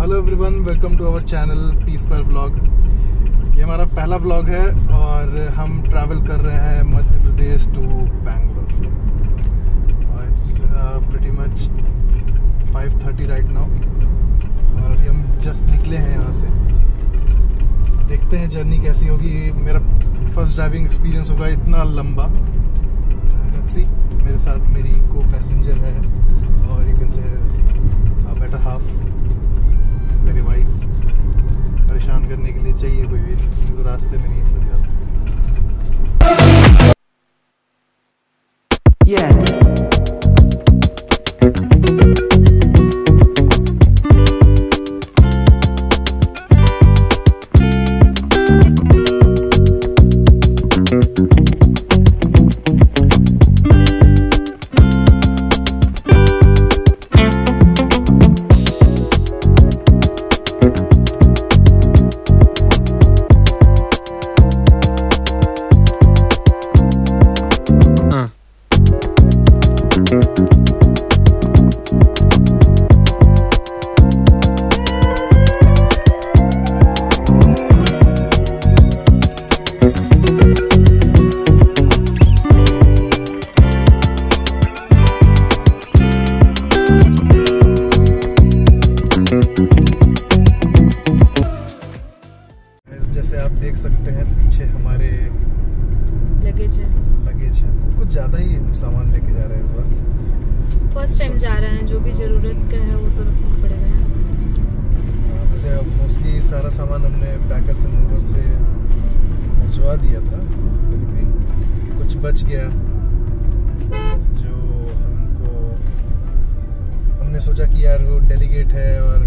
Hello everyone, welcome to our channel P square vlog. ये हमारा पहला व्लॉग है और हम ट्रैवल कर रहे हैं Madhya Pradesh to Bangalore. It's pretty much 5:30 right now और अभी हम जस्ट निकले हैं यहाँ से। देखते हैं जर्नी कैसी होगी। मेरा फर्स्ट ड्राइविंग एक्सपीरियंस होगा इतना लंबा। Let's see. मेरे साथ मेरी को पैसेंजर है और you can say better half मेरी वाइफ। परेशान करने के लिए चाहिए कोई भी, तो रास्ते में नहीं चल जाता। सारा सामान हमने पैकर्स एंड मूवर्स से भिजवा दिया था, कुछ बच गया जो हमने सोचा कि यार वो डेलीगेट है और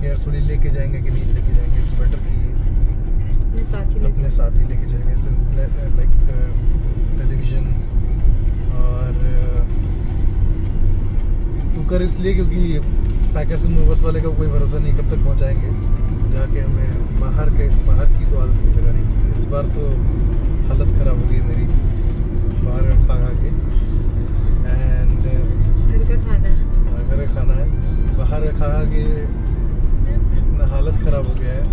केयरफुली लेके जाएंगे कि नहीं लेके जाएंगे। इट्स बेटर कि अपने साथ ही लेके जाएंगे, लाइक टेलीविज़न और कुकर, इसलिए क्योंकि पैकर्स मूवर्स वाले का कोई भरोसा नहीं कब तक पहुंचाएंगे। जाके हमें बाहर की तो आदत नहीं लगानी। इस बार तो हालत ख़राब हो गई मेरी बाहर खा के। एंड घर का खाना है, बाहर का खा के इतना हालत ख़राब हो गया है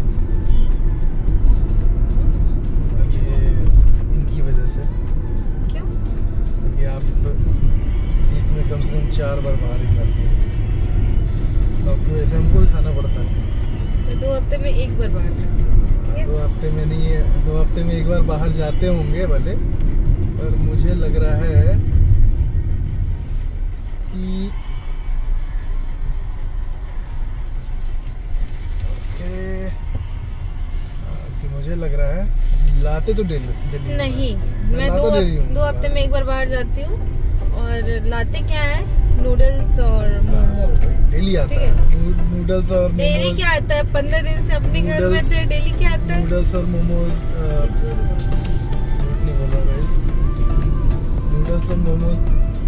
इनकी वजह से। क्यों? क्योंकि आप वीक में कम से कम 4 बार बाहर ही खाते हैं। तो ऐसे हमको भी खाना पड़ता है। 2 हफ्ते में एक बार बाहर जाते हैं। 2 हफ्ते में नहीं है, 2 हफ्ते में एक बार बाहर जाते होंगे भले, पर मुझे लग रहा है कि मुझे लग रहा है लाते तो डेली नहीं। मैं 2 हफ्ते में एक बार बाहर जाती हूँ और लाते क्या है, नूडल्स और डेली आता है। नूडल्स और डेली क्या आता है 15 दिन से अपने घर में से। डेली क्या आता है? नूडल्स और मोमोज। नूडल्स और मोमोज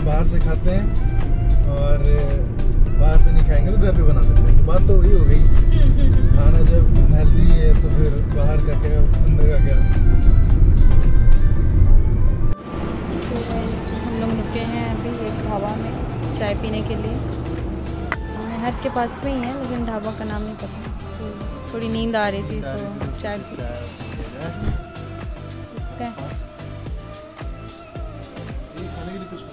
बाहर से खाते हैं और बाहर से नहीं खाएंगे तो घर पे बना सकते हैं। तो बात तो वही हो गई। खाना जब हेल्दी है तो फिर बाहर का क्या, अंदर का क्या। हम लोग रुके हैं अभी एक ढाबा में चाय पीने के लिए। नहर के पास में ही है, लेकिन ढाबा का नाम नहीं पता। थोड़ी नींद आ रही थी तो चाय पी हैं। खाने के लिए कुछ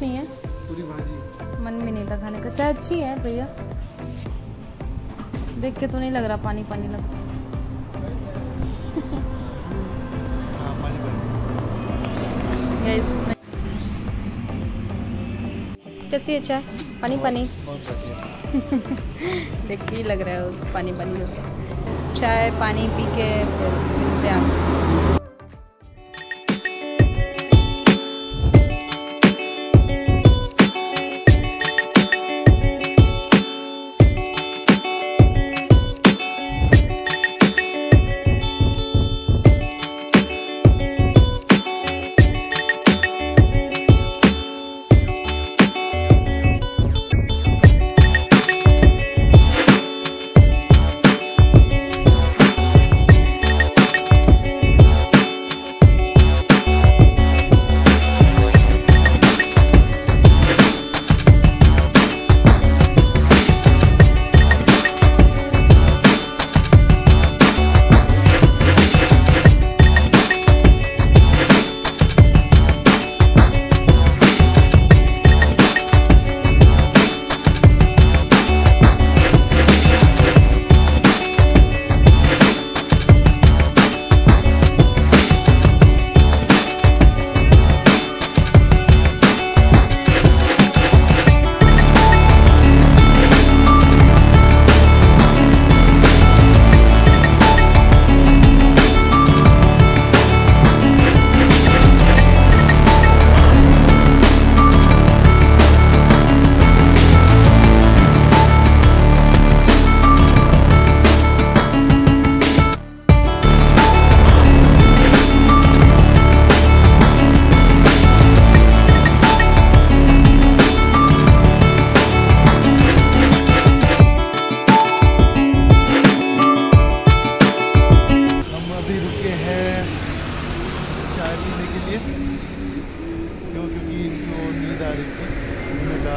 नहीं है, पूरी भाजी। मन में नहीं था खाने का। चाय अच्छी है भैया, देख के तो नहीं लग रहा पानी पानी लग रहा। कैसी है चाय? पानी पानी देखिए लग रहा है उस पानी पानी हो गया। चाय पानी पी के फिर मिलते हैं।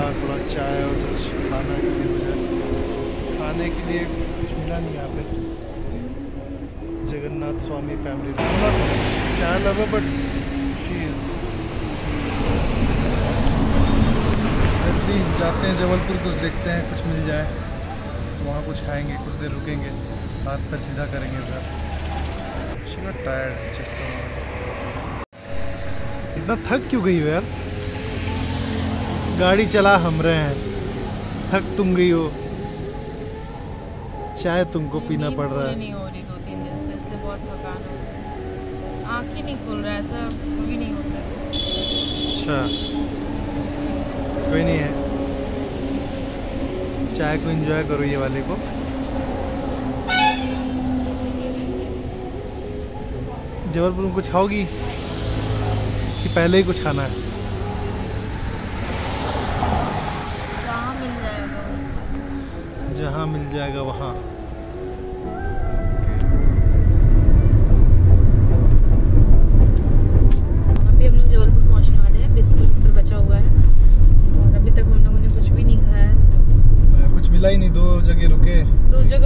का थोड़ा चाय और कुछ खाना के लिए मुझे खाने के लिए कुछ मिला नहीं यहाँ पे। जगन्नाथ स्वामी फैमिली क्या लव है बट शी इज़। जाते हैं जबलपुर, कुछ देखते हैं कुछ मिल जाए, वहाँ कुछ खाएंगे, कुछ देर रुकेंगे, हाथ पर सीधा करेंगे उधर। She not tired just. इतना थक क्यों गई हो यार? गाड़ी चला हम रहे हैं, थक तुम गई हो, चाय तुमको पीना पड़ रहा है। नहीं हो रही 2-3 दिन से, इसलिए बहुत थकान है, आँख ही नहीं खुल रहा है, ऐसा भी नहीं होता। अच्छा कोई नहीं है, चाय को एंजॉय करो ये वाले को। जबलपुर में कुछ खाओगी कि पहले ही कुछ खाना है? जहाँ मिल जाएगा वहाँ। अभी हम लोग जबलपुर पहुँचने वाले हैं, 20 किलोमीटर बचा हुआ है और अभी तक हम लोगों ने कुछ भी नहीं खाया है। कुछ मिला ही नहीं, दो जगह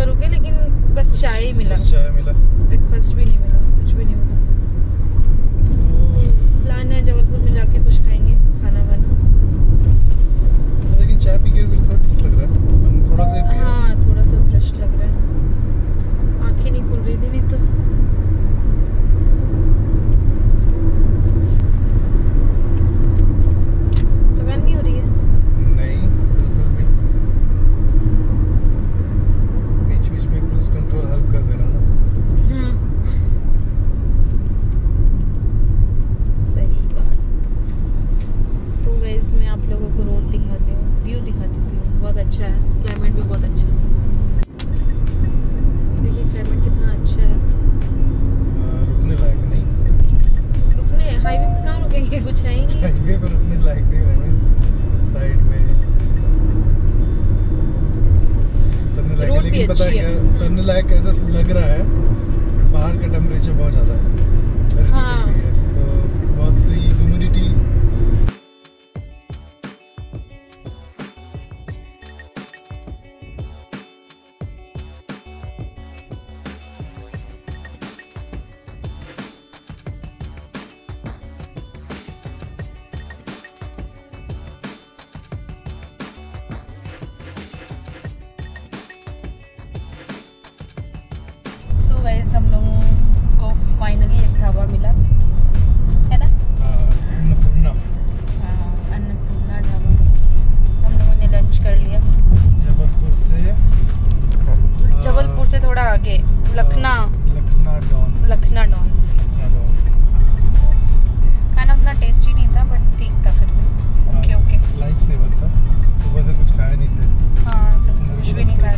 रुके लेकिन बस चाय ही मिला, ब्रेकफास्ट भी नहीं मिला, कुछ भी नहीं मिला। प्लान है जबलपुर में जाके कुछ खाएंगे खाना वाना, लेकिन चाय पी के थोड़ा ठीक लग रहा है, थोड़ा सा फ्रेश लग रहा है, आंखें नहीं खुल रही थी नहीं तो। थकान नहीं हो रही है? नहीं बिल्कुल भी। बीच बीच में क्रूज कंट्रोल हेल्प कर देना ना। सही बात। तो गाइस मैं आप लोगों को रोड दिखाती हूँ, व्यू दिखाती हूँ, बहुत अच्छा है, क्लाइमेट भी बहुत अच्छा है। देखिए क्लाइमेट कितना अच्छा है, रुकने लायक नहीं। रुकने हाईवे पे कहाँ रुकेंगे, कुछ है ही नहीं हाईवे पर रुकने लायक नहीं, साइड में उतरने लायक। लेकिन पता है क्या उतरने लायक ऐसा लग रहा है, बाहर का टेम्परेचर बहुत ज़्यादा है, हाँ तो बहुत ही ह्यूमिडिटी। हम लोगों को फाइनली एक ढाबा मिला है ना, अन्नपूर्णा ढाबा। हम लोगों ने लंच कर लिया। जबलपुर से थोड़ा आगे लखना डॉन। खाना उतना टेस्टी नहीं था बट ठीक था, फिर भी ओके लाइफ सेवर था। सुबह से कुछ खाया नहीं थे, हाँ सुबह कुछ भी नहीं खाया था।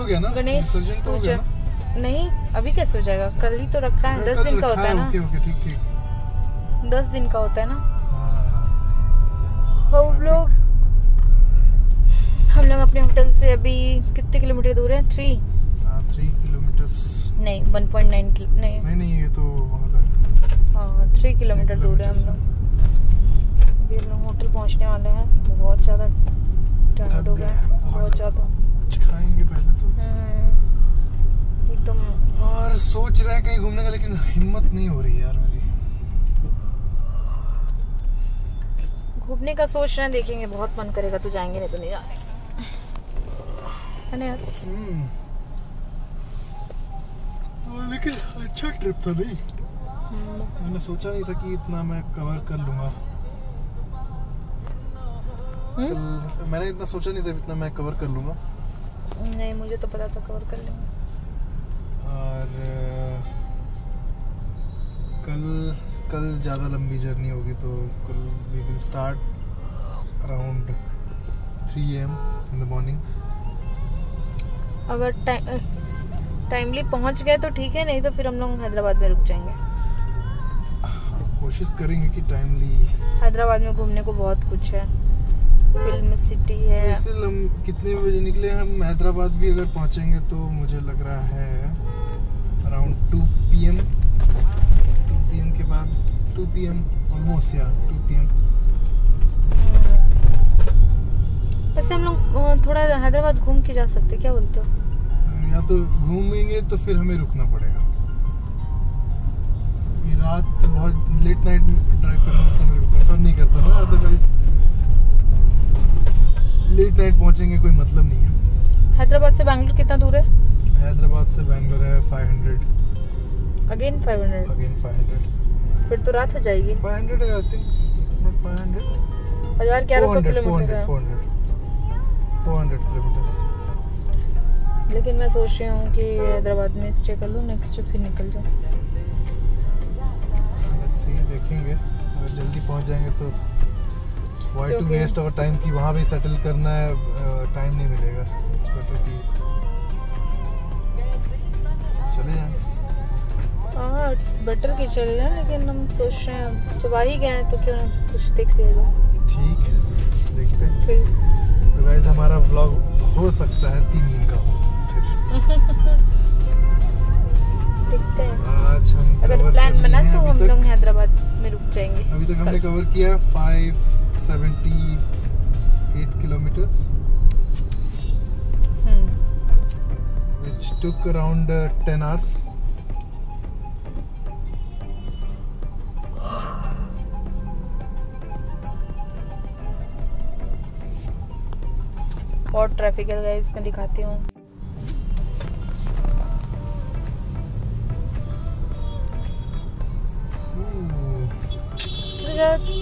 हो गया ना गणेश पूजा? नहीं अभी कैसे हो जाएगा, कल ही तो रखा है, 10 दिन का होता है ना। ठीक 10 दिन का होता है ना। हम लोग अपने होटल से अभी कितने किलोमीटर दूर है? 3 किलोमीटर नहीं 1.9 नहीं ये तो हाँ 3 किलोमीटर दूर है। हम लोग होटल पहुँचने वाले हैं, बहुत ज़्यादा टायर्ड हो गया, बहुत ज़्यादा खाएंगे पहले तो एकदम, और सोच रहे हैं कहीं घूमने का लेकिन हिम्मत नहीं हो रही यार मेरी। घूमने का सोच रहे हैं, देखेंगे, बहुत मन करेगा तो जाएंगे नहीं तो नहीं जाएंगे, है ना यार। लेकिन अच्छा ट्रिप था नहीं, मैंने सोचा नहीं था कि इतना मैं कवर कर लूँगा। मैंने इतना सोचा नहीं था इतना मैं कवर कर लूँगा। नहीं मुझे तो पता था कवर कर लेंगे। और कल ज़्यादा लंबी जर्नी होगी तो कल we will start around 3 AM in the morning. अगर टाइमली पहुंच गए तो ठीक है, नहीं तो फिर हम लोग हैदराबाद में रुक जाएंगे। कोशिश करेंगे कि टाइमली। हैदराबाद में घूमने को बहुत कुछ है, फिल्म सिटी है। वैसे हम कितने बजे निकले हम हैदराबाद? भी अगर पहुंचेंगे तो मुझे लग रहा है अराउंड 2 PM के बाद, 2 PM ऑलमोस्ट या 2 PM। वैसे हम लोग थोड़ा हैदराबाद घूम के जा सकते, क्या बोलते हो? या तो घूमेंगे तो फिर हमें रुकना पड़ेगा, ये रात बहुत लेट नाइट ड्राइव करना प्रेफर नहीं करता मैं, अदरवाइज लेट नाइट पहुंचेंगे कोई मतलब नहीं है। हैदराबाद से बैंगलोर कितना दूर है? हैदराबाद से बैंगलोर है 500। अगेन 500। फिर तो रात हो जाएगी। 500 आई थिंक, नॉट 500 1100 किलोमीटर है। 400 किलोमीटर। लेकिन मैं सोच रही हूं कि हैदराबाद में स्टे कर लूं, नेक्स्ट डे फिर निकल जाऊं। लेट्स सी, देखेंगे अगर जल्दी पहुंच जाएंगे तो वाई टू वेस्ट और टाइम की वहाँ भी सेटल करना है, टाइम नहीं मिलेगा। चले जाएं। हाँ बेटर कि चले जाएं, लेकिन हम सोच रहे हैं जब आ ही गए तो क्यों कुछ देख लेगा। ठीक है देखते हैं। तो गाइस हमारा व्लॉग हो सकता है 3 दिन का हो, देखते हैं। आज हम अगर प्लान बना तो हम लोग हैदराबाद में रुक जाएंगे। अभी तक हमने कवर किया 578 kilometers, which took around 10 hours. बहुत ट्रैफिक है गाइस, मैं दिखाती हूँ।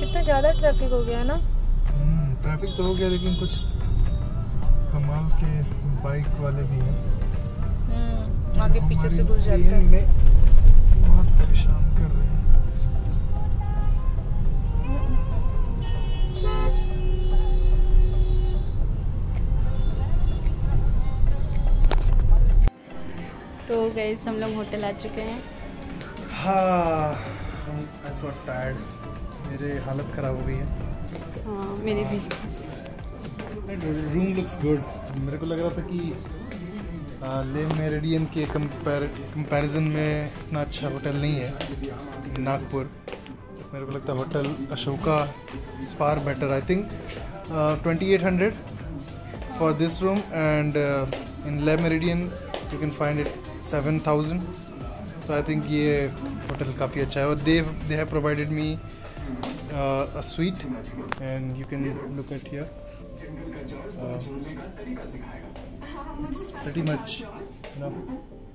कितना ज्यादा ट्रैफिक हो गया है ना। ट्रैफिक तो हो गया, लेकिन कुछ कमाल के बाइक वाले भी हैं। आगे पीछे से घुस जाते हैं। में बहुत परेशान कर रहे हैं। तो गाइस हम लोग होटल आ चुके हैं। हाँ मेरे हालत खराब हो गई है। हाँ मेरे भी। Room looks good. मेरे को लग रहा था कि ले मेरिडियन के कंपैरिजन में इतना अच्छा होटल नहीं है नागपुर। मेरे को लगता है hotel Ashoka far better. I think 2800 for this room and in Le Meridien you can find it 7000। तो आई थिंक ये होटल काफ़ी अच्छा है, और they have provided me a suite and you can look at here. It's pretty much enough.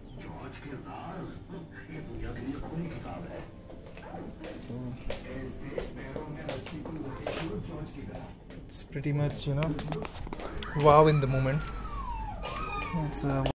It's pretty much, you know, wow in the moment. It's